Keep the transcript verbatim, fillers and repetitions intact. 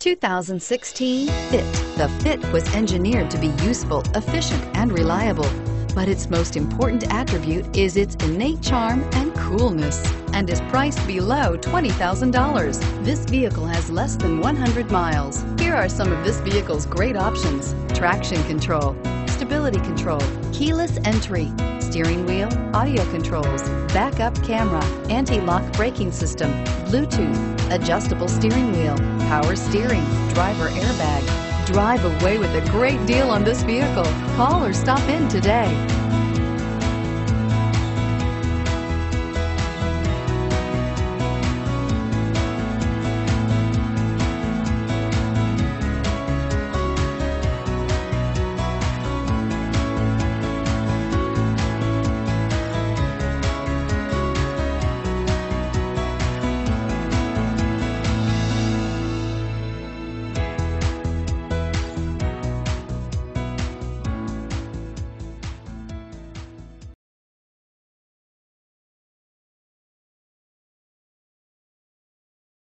twenty sixteen Fit. The Fit was engineered to be useful, efficient, and reliable, but its most important attribute is its innate charm and coolness, and is priced below twenty thousand dollars. This vehicle has less than one hundred miles. Here are some of this vehicle's great options: traction control, stability control, keyless entry, steering wheel audio controls, backup camera, anti-lock braking system, Bluetooth, adjustable steering wheel, power steering, driver airbag. Drive away with a great deal on this vehicle. Call or stop in today.